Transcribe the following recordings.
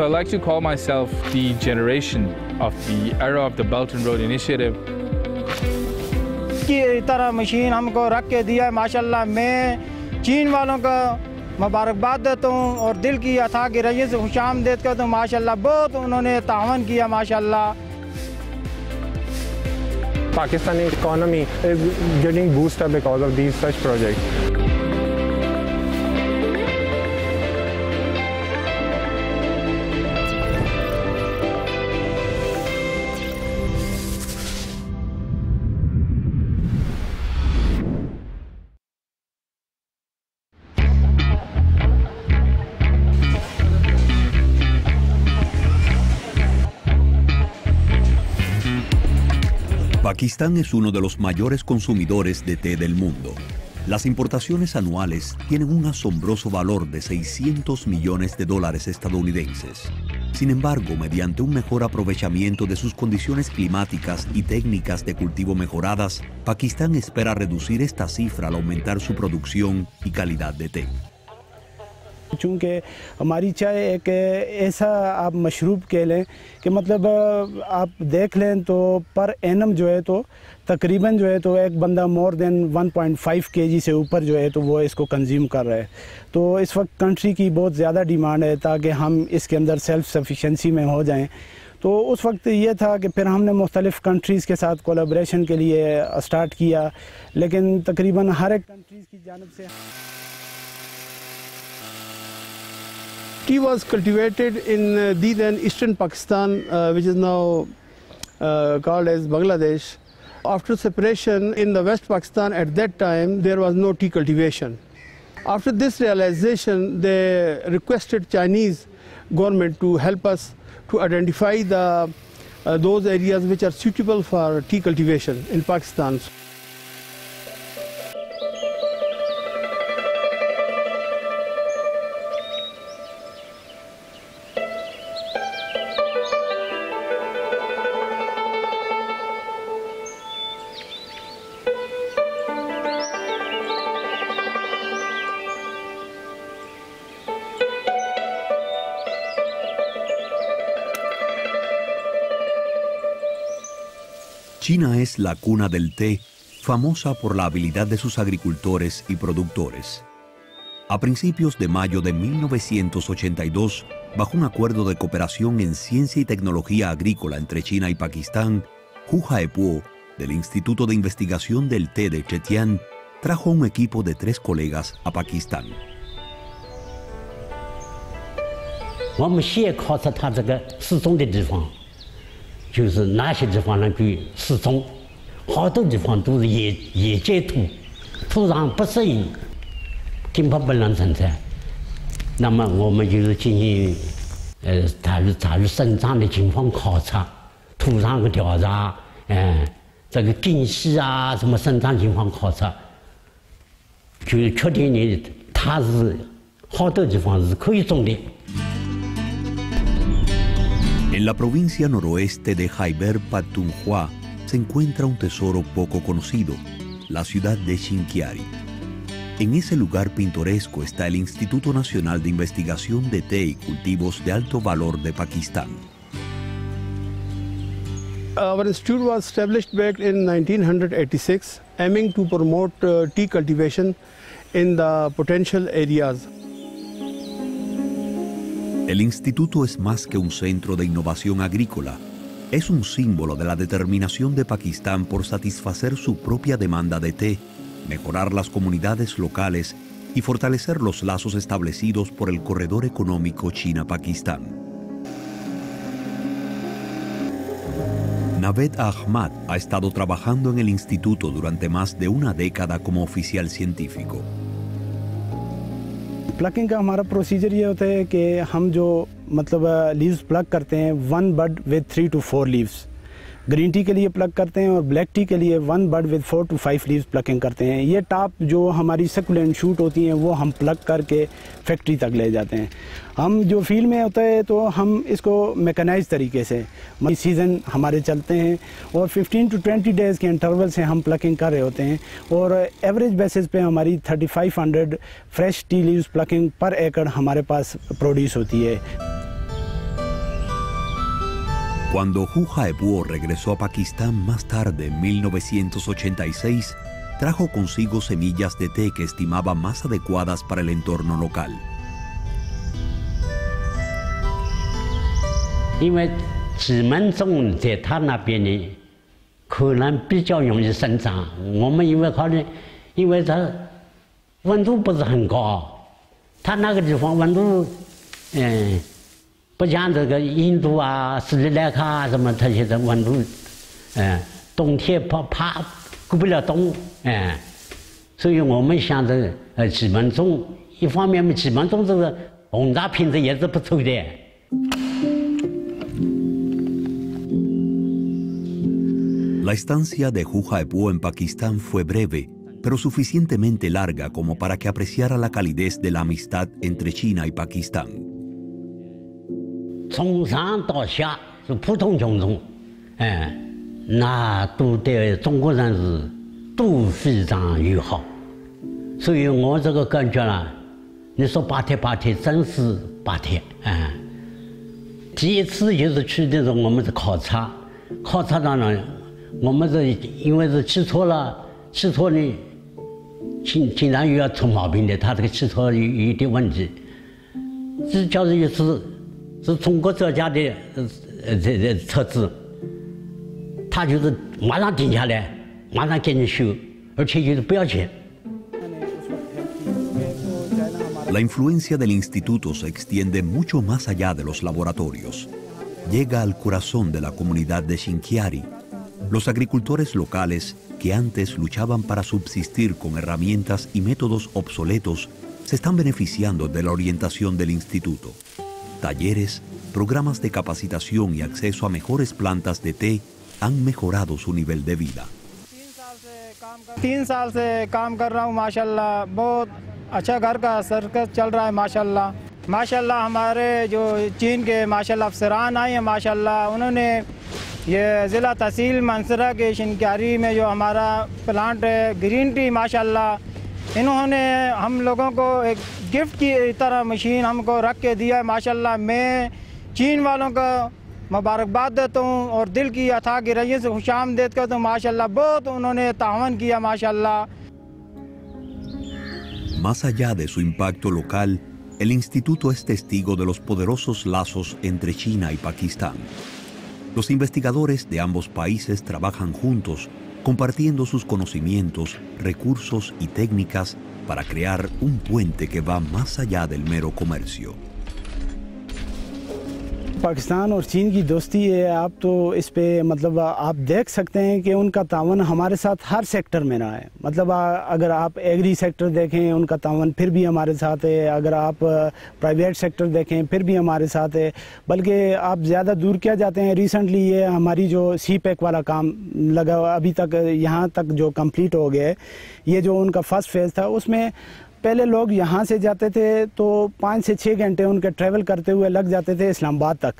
So I like to call myself the generation of the era of the Belt and Road Initiative. की तरह मशीन हमको रख के दिया है माशाल्लाह। मैं चीन वालों का मुबारकबाद देता हूँ और दिल की अथाह की रईस खुशाम देत का तो माशाल्लाह बहुत उन्होंने तावन किया माशाल्लाह। Pakistani economy is getting boosted because of these such projects. Pakistán es uno de los mayores consumidores de té del mundo. Las importaciones anuales tienen un asombroso valor de $600 millones estadounidenses. Sin embargo, mediante un mejor aprovechamiento de sus condiciones climáticas y técnicas de cultivo mejoradas, Pakistán espera reducir esta cifra al aumentar su producción y calidad de té. चूँकि हमारी चाय एक ऐसा आप मशरूब कह लें कि मतलब आप देख लें तो पर एनम जो है तो तकरीबन जो है तो एक बंदा मोर देन 1.5 केजी से ऊपर जो है तो वो इसको कंज्यूम कर रहा है। तो इस वक्त कंट्री की बहुत ज़्यादा डिमांड है ताकि हम इसके अंदर सेल्फ सफिशेंसी में हो जाएं। तो उस वक्त ये था कि फिर हमने मुख्तलिफ कंट्रीज़ के साथ कोलाब्रेशन के लिए स्टार्ट किया, लेकिन तकरीबन हर एक कंट्रीज़ की जानब से Tea was cultivated in the then eastern Pakistan, which is now called as Bangladesh. After separation in the West Pakistan at that time, there was no tea cultivation. After this realization, they requested Chinese government to help us to identify those areas which are suitable for tea cultivation in Pakistan. China es la cuna del té, famosa por la habilidad de sus agricultores y productores. A principios de mayo de 1982, bajo un acuerdo de cooperación en ciencia y tecnología agrícola entre China y Pakistán, Hu Haepuo, del Instituto de Investigación del Té de Chetian, trajo un equipo de 3 colegas a Pakistán. En la provincia noroeste de Khyber Pakhtunkhwa se encuentra un tesoro poco conocido, la ciudad de Shinkiari. En ese lugar pintoresco está el Instituto Nacional de Investigación de Té y Cultivos de Alto Valor de Pakistán. Our institute was established back in 1986, aiming to promote tea cultivation in the potential areas. El instituto es más que un centro de innovación agrícola. Es un símbolo de la determinación de Pakistán por satisfacer su propia demanda de té, mejorar las comunidades locales y fortalecer los lazos establecidos por el Corredor Económico China-Pakistán. Naveed Ahmad ha estado trabajando en el instituto durante más de una década como oficial científico. Plucking का हमारा प्रोसीजर ये होता है कि हम जो मतलब leaves pluck करते हैं 1 bud with 3 to 4 leaves, green tea के लिए प्लग करते हैं, और ब्लैक टी के लिए 1 bud with 4 to 5 leaves plucking करते हैं। ये टॉप जो हमारी सक्यूलेंट शूट होती हैं वो हम प्लग करके फैक्ट्री तक ले जाते हैं। हम जो फील्ड में होता है तो हम इसको मेकनाइज तरीके से सीज़न हमारे चलते हैं और 15 to 20 डेज़ के इंटरवल से हम प्लकिंग कर रहे होते हैं और एवरेज बेसिस पे हमारी 3500 फ्रेश टी लीव्स प्लकिंग पर एकड़ हमारे पास प्रोड्यूस होती है। Cuando Juha Ebuo regresó a Pakistán más tarde, en 1986, trajo consigo semillas de té que estimaba más adecuadas para el entorno local. La estancia de Juha Ebuo en Pakistán fue breve, pero suficientemente larga como para que apreciara la calidez de la amistad entre China y Pakistán. La influencia del instituto se extiende mucho más allá de los laboratorios. Llega al corazón de la comunidad de Shinkiari, los agricultores locales que antes luchaban para subsistir con herramientas y métodos obsoletos se están beneficiando de la orientación del instituto. Talleres, programas de capacitación y acceso a mejores plantas de té han mejorado su nivel de vida. 3 años se trabajo, mashallah, muy bien, mashallah. माशाल्लाह हमारे जो चीन के माशाल्लाह अफसरान आए हैं माशाल्लाह उन्होंने ये ज़िला तहसील मंसरा के शिनक्यारी में जो हमारा प्लांट है ग्रीन टी माशाल्लाह इन्होंने हम लोगों को एक गिफ्ट की तरह मशीन हमको रख के दिया है माशाल्लाह मैं चीन वालों का मुबारकबाद देता हूँ और दिल की अथाह की रज़ियत से खुशामदीद करता हूँ माशाल्लाह बहुत उन्होंने तावन किया माशाल्लाह. Más allá de su impacto local, el instituto es testigo de los poderosos lazos entre China y Pakistán. Los investigadores de ambos países trabajan juntos, compartiendo sus conocimientos, recursos y técnicas para crear un puente que va más allá del mero comercio. Pakistan और चीन की दोस्ती है आप तो इस पे मतलब आप देख सकते हैं कि उनका तावन हमारे साथ हर सेक्टर में रहा है मतलब अगर आप एग्री सेक्टर देखें उनका तावन फिर भी हमारे साथ है अगर आप प्राइवेट सेक्टर देखें फिर भी हमारे साथ है बल्कि आप ज़्यादा दूर क्या जाते हैं रिसेंटली ये हमारी जो सी पैक वाला काम लगा अभी तक यहाँ तक जो कम्प्लीट हो गया है ये जो उनका फर्स्ट फेज़ था उसमें पहले लोग यहाँ से जाते थे तो 5 से 6 घंटे उनके ट्रैवल करते हुए लग जाते थे इस्लामाबाद तक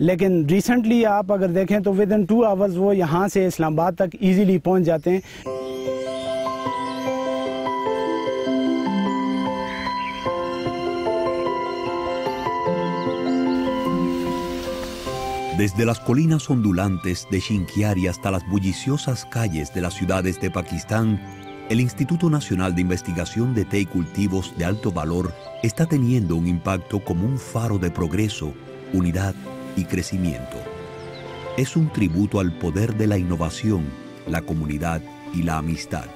लेकिन रिसेंटली आप अगर देखें तो विद इन 2 आवर्स वो यहाँ से इस्लामाबाद तक इजीली पहुँच जाते हैं. Desde las colinas ondulantes de Shinkiari hasta las bulliciosas calles de las ciudades de Pakistán, el Instituto Nacional de Investigación de Té y Cultivos de Alto Valor está teniendo un impacto como un faro de progreso, unidad y crecimiento. Es un tributo al poder de la innovación, la comunidad y la amistad.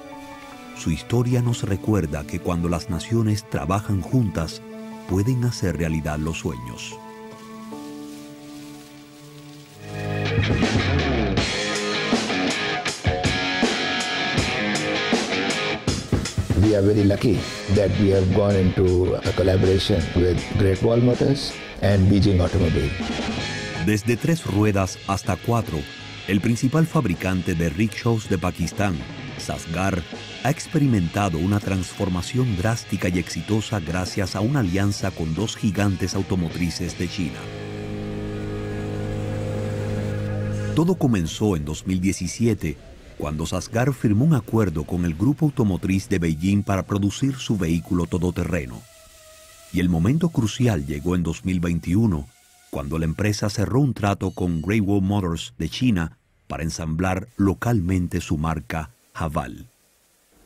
Su historia nos recuerda que cuando las naciones trabajan juntas, pueden hacer realidad los sueños. We are very lucky that we have gone into a collaboration with Great Wall Motors and Beijing Automobile. Desde 3 ruedas hasta 4, el principal fabricante de rickshaws de Pakistán, Sazgar, ha experimentado una transformación drástica y exitosa gracias a una alianza con 2 gigantes automotrices de China. Todo comenzó en 2017, cuando Sazgar firmó un acuerdo con el Grupo Automotriz de Beijing para producir su vehículo todoterreno. Y el momento crucial llegó en 2021, cuando la empresa cerró un trato con Great Wall Motors de China para ensamblar localmente su marca HAVAL.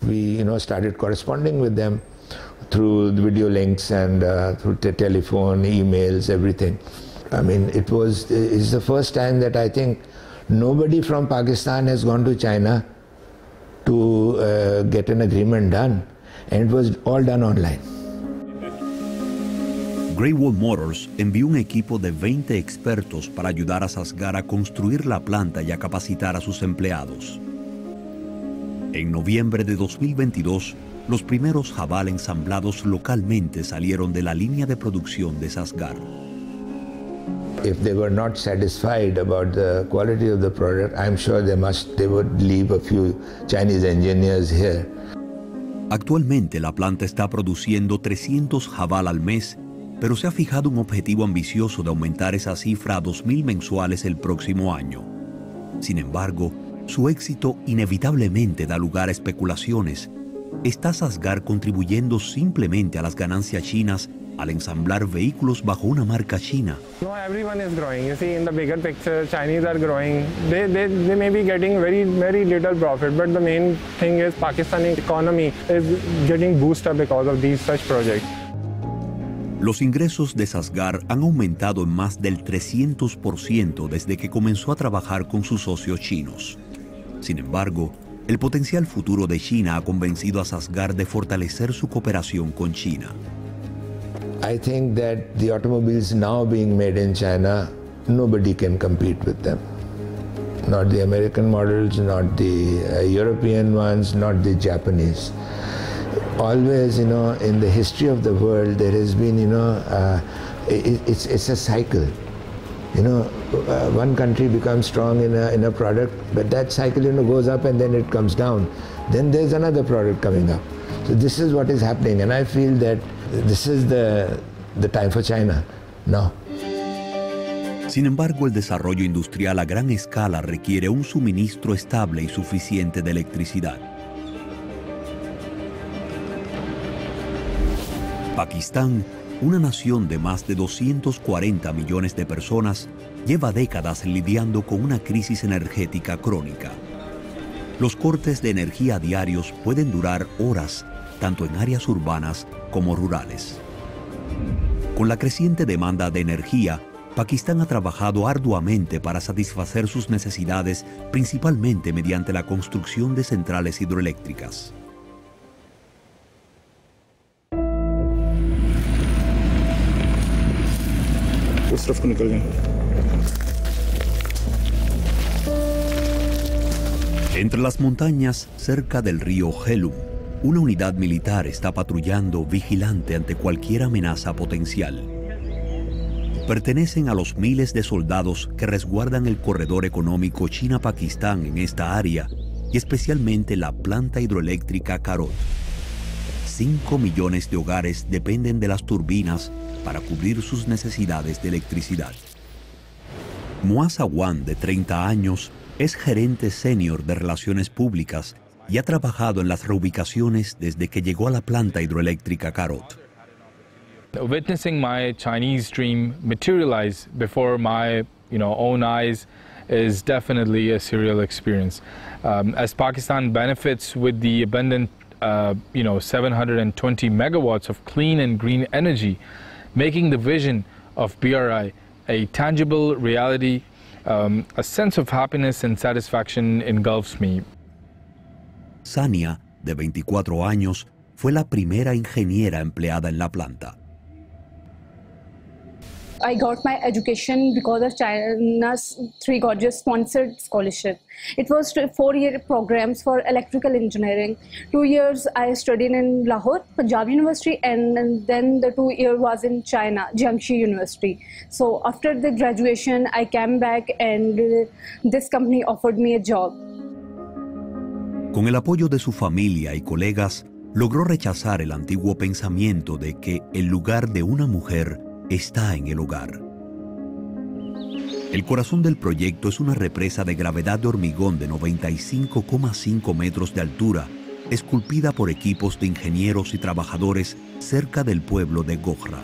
We, started corresponding with them through video links and through telephone, emails, everything. I mean, it's the first time that I think nobody from Pakistan has gone to China to get an agreement done, and it was all done online. Great Wall Motors envió un equipo de 20 expertos para ayudar a Sazgar a construir la planta y a capacitar a sus empleados. En noviembre de 2022, los primeros HAVAL ensamblados localmente salieron de la línea de producción de Sazgar. If they were not satisfied about the quality of the product, I'm sure they would leave a few Chinese engineers here. Actualmente la planta está produciendo 300 HAVAL al mes, pero se ha fijado un objetivo ambicioso de aumentar esa cifra a 2.000 mensuales el próximo año. Sin embargo, su éxito inevitablemente da lugar a especulaciones. ¿Está Sazgar contribuyendo simplemente a las ganancias chinas al ensamblar vehículos bajo una marca china? No, everyone is growing. You see, in the bigger picture, Chinese are growing. They may be getting very little profit, but the main thing is Pakistani economy is getting boosted because of these such projects. Los ingresos de Sazgar han aumentado en más del 300% desde que comenzó a trabajar con sus socios chinos. Sin embargo, el potencial futuro de China ha convencido a Sazgar de fortalecer su cooperación con China. I think that the automobiles now being made in China, nobody can compete with them. Not the American models, not the European ones, not the Japanese. Always, in the history of the world, there has been, it's a cycle. One country becomes strong in a product, but that cycle, goes up and then it comes down. Then there's another product coming up. So this is what is happening, and I feel that this is the time for China now. Sin embargo, el desarrollo industrial a gran escala requiere un suministro estable y suficiente de electricidad. Pakistán, una nación de más de 240 millones de personas, lleva décadas lidiando con una crisis energética crónica. Los cortes de energía diarios pueden durar horas, tanto en áreas urbanas como rurales. Con la creciente demanda de energía, Pakistán ha trabajado arduamente para satisfacer sus necesidades, principalmente mediante la construcción de centrales hidroeléctricas. Entre las montañas, cerca del río Jhelum, una unidad militar está patrullando vigilante ante cualquier amenaza potencial. Pertenecen a los miles de soldados que resguardan el corredor económico China-Pakistán en esta área y especialmente la planta hidroeléctrica Karot. 5 millones de hogares dependen de las turbinas para cubrir sus necesidades de electricidad. Muasa Wan, de 30 años, es gerente senior de Relaciones Públicas y ha trabajado en las reubicaciones desde que llegó a la planta hidroeléctrica Karot. Witnessing my Chinese dream materialize before my, own eyes is definitely a surreal experience. As Pakistan benefits with the abundant, 720 megawatts of clean and green energy, making the vision of BRI a tangible reality, a sense of happiness and satisfaction engulfs me. Sania, de 24 años, fue la primera ingeniera empleada en la planta. I got my education because of China's Three Gorges sponsored scholarship. It was 4-year programs for electrical engineering. 2 years I studied in Lahore, Punjab University, and then the 2 years was in China, Jiangxi University. So after the graduation, I came back and this company offered me a job. Con el apoyo de su familia y colegas, logró rechazar el antiguo pensamiento de que el lugar de una mujer está en el hogar. El corazón del proyecto es una represa de gravedad de hormigón de 95,5 metros de altura, esculpida por equipos de ingenieros y trabajadores cerca del pueblo de Gojra.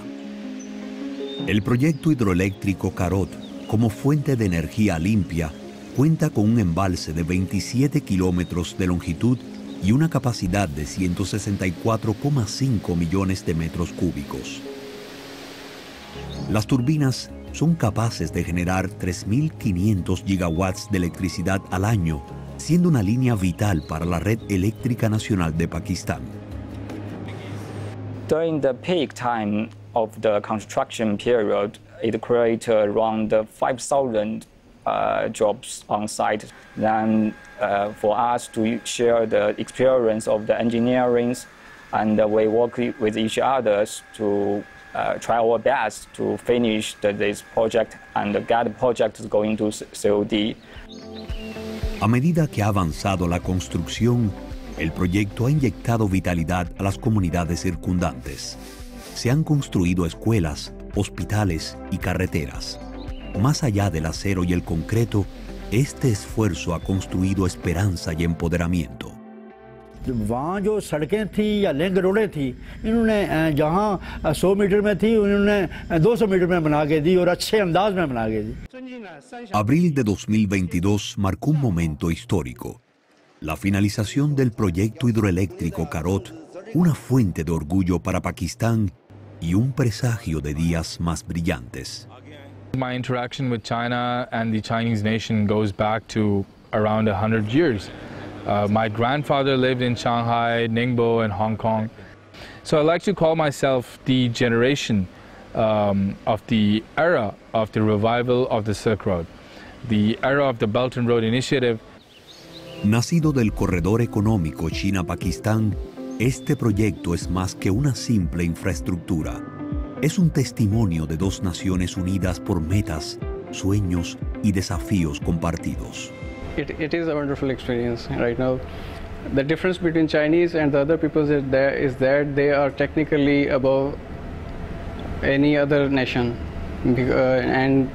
El proyecto hidroeléctrico Karot, como fuente de energía limpia, cuenta con un embalse de 27 kilómetros de longitud y una capacidad de 164,5 millones de metros cúbicos. Las turbinas son capaces de generar 3.500 gigawatts de electricidad al año, siendo una línea vital para la red eléctrica nacional de Pakistán. During the peak time of the construction period, it created around 5,000 jobs on site. Then for us to share the experience of the engineering, and we work with each other to try our best to finish this project and get the project going to COD. A medida que ha avanzado la construcción, el proyecto ha inyectado vitalidad a las comunidades circundantes. Se han construido escuelas, hospitales y carreteras. Más allá del acero y el concreto, este esfuerzo ha construido esperanza y empoderamiento. वहाँ जो सड़कें थी या लिंक रोडें थी, इन्होंने जहाँ 100 मीटर में थी उन्होंने 200 मीटर में बना के दी और अच्छे अंदाज में बना के दी. Abril de 2022 marcó un momento histórico, la finalización del proyecto hidroeléctrico Karot, una fuente de orgullo para Pakistán y un presagio de días más brillantes. My interaction with China and the Chinese nation goes back to around 100 years. My grandfather lived in Shanghai, Ningbo, and Hong Kong. So I like to call myself the generation of the era of the revival of the Silk Road, the era of the Belt and Road Initiative. Nacido del Corredor Económico China-Pakistán, este proyecto es más que una simple infraestructura. Es un testimonio de dos naciones unidas por metas, sueños y desafíos compartidos. It is a wonderful experience right now. The difference between Chinese and the other peoples is that they are technically above any other nation, and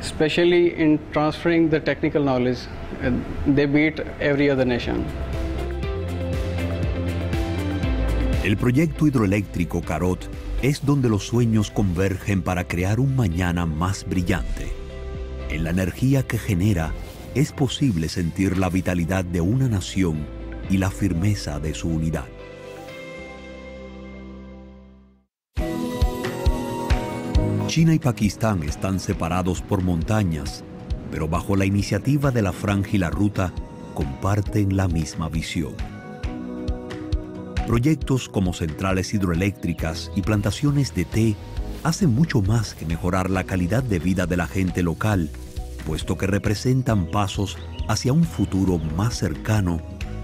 especially in transferring the technical knowledge, they beat every other nation. El proyecto hidroeléctrico Karot es donde los sueños convergen para crear un mañana más brillante. En la energía que genera, es posible sentir la vitalidad de una nación y la firmeza de su unidad. China y Pakistán están separados por montañas, pero bajo la iniciativa de la Franja y la Ruta comparten la misma visión. Proyectos como centrales hidroeléctricas y plantaciones de té hacen mucho más que mejorar la calidad de vida de la gente local, puesto que representan pasos hacia un futuro más cercano,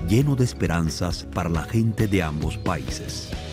lleno de esperanzas para la gente de ambos países.